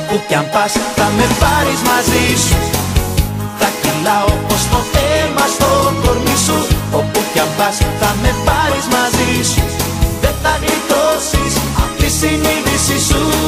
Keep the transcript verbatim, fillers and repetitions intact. όπου κι αν πας θα με πάρεις μαζί σου. Θα κυλάω πως το αίμα στο κορμί σου. Όπου κι αν πας θα με πάρεις μαζί σου. Δεν θα γλιτώσεις απ' τη συνείδηση σου.